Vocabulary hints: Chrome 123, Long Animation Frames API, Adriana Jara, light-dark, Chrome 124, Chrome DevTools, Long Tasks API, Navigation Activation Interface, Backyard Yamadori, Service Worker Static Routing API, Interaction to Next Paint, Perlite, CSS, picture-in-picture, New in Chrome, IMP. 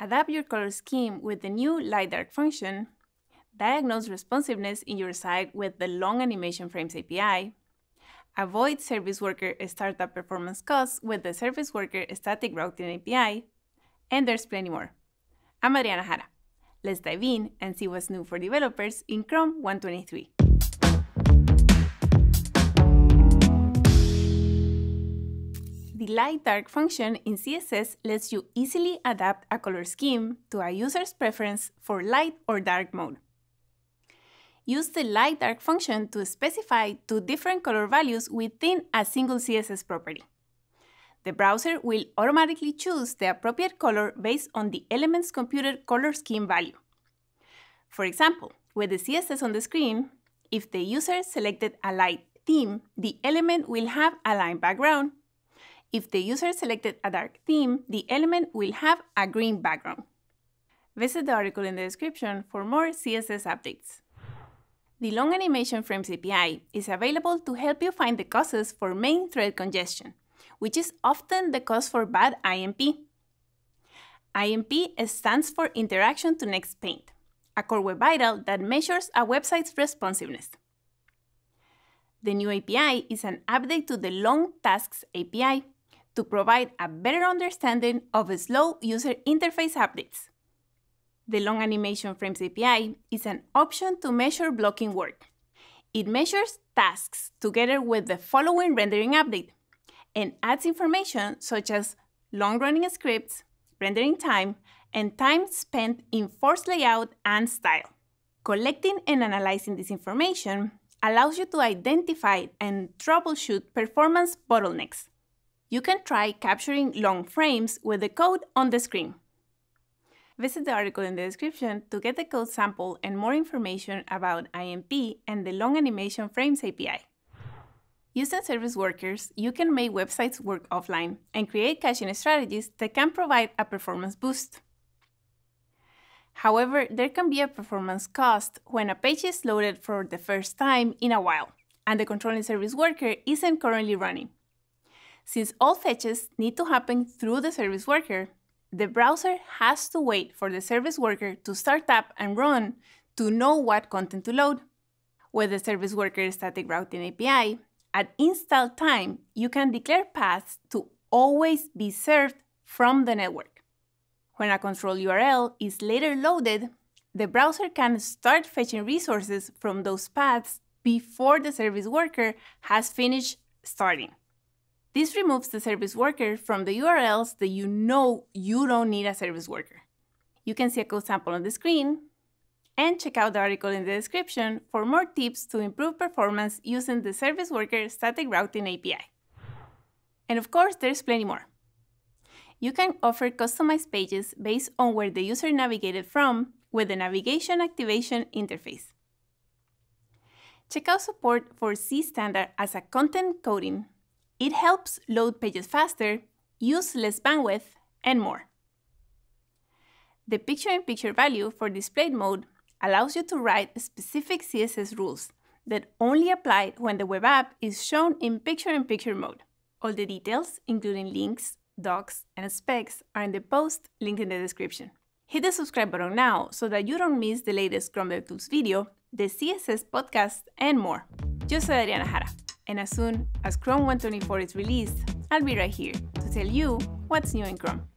Adapt your color scheme with the new light-dark function. Diagnose responsiveness in your site with the Long Animation Frames API. Avoid Service Worker startup performance costs with the Service Worker Static Routing API. And there's plenty more. I'm Adriana Jara. Let's dive in and see what's new for developers in Chrome 123. The light-dark function in CSS lets you easily adapt a color scheme to a user's preference for light or dark mode. Use the light-dark function to specify two different color values within a single CSS property. The browser will automatically choose the appropriate color based on the element's computed color scheme value. For example, with the CSS on the screen, if the user selected a light theme, the element will have a light background. If the user selected a dark theme, the element will have a green background. Visit the article in the description for more CSS updates. The Long Animation Frames API is available to help you find the causes for main thread congestion, which is often the cause for bad IMP. IMP stands for Interaction to Next Paint, a core web vital that measures a website's responsiveness. The new API is an update to the Long Tasks API to provide a better understanding of slow user interface updates. The Long Animation Frames API is an option to measure blocking work. It measures tasks together with the following rendering update and adds information such as long-running scripts, rendering time, and time spent in force layout and style. Collecting and analyzing this information allows you to identify and troubleshoot performance bottlenecks. You can try capturing long frames with the code on the screen. Visit the article in the description to get the code sample and more information about IMP and the Long Animation Frames API. Using service workers, you can make websites work offline and create caching strategies that can provide a performance boost. However, there can be a performance cost when a page is loaded for the first time in a while, and the controlling service worker isn't currently running. Since all fetches need to happen through the service worker, the browser has to wait for the service worker to start up and run to know what content to load. With the Service Worker Static Routing API, at install time, you can declare paths to always be served from the network. When a control URL is later loaded, the browser can start fetching resources from those paths before the service worker has finished starting. This removes the service worker from the URLs that you know you don't need a service worker. You can see a code sample on the screen and check out the article in the description for more tips to improve performance using the Service Worker Static Routing API. And of course, there's plenty more. You can offer customized pages based on where the user navigated from with the Navigation Activation Interface. Check out support for C standard as a content coding. It helps load pages faster, use less bandwidth, and more. The picture-in-picture value for displayed mode allows you to write specific CSS rules that only apply when the web app is shown in picture-in-picture mode. All the details, including links, docs, and specs are in the post linked in the description. Hit the subscribe button now so that you don't miss the latest Chrome DevTools video, the CSS podcast, and more. Yo soy Adriana Jara, and as soon as Chrome 124 is released, I'll be right here to tell you what's new in Chrome.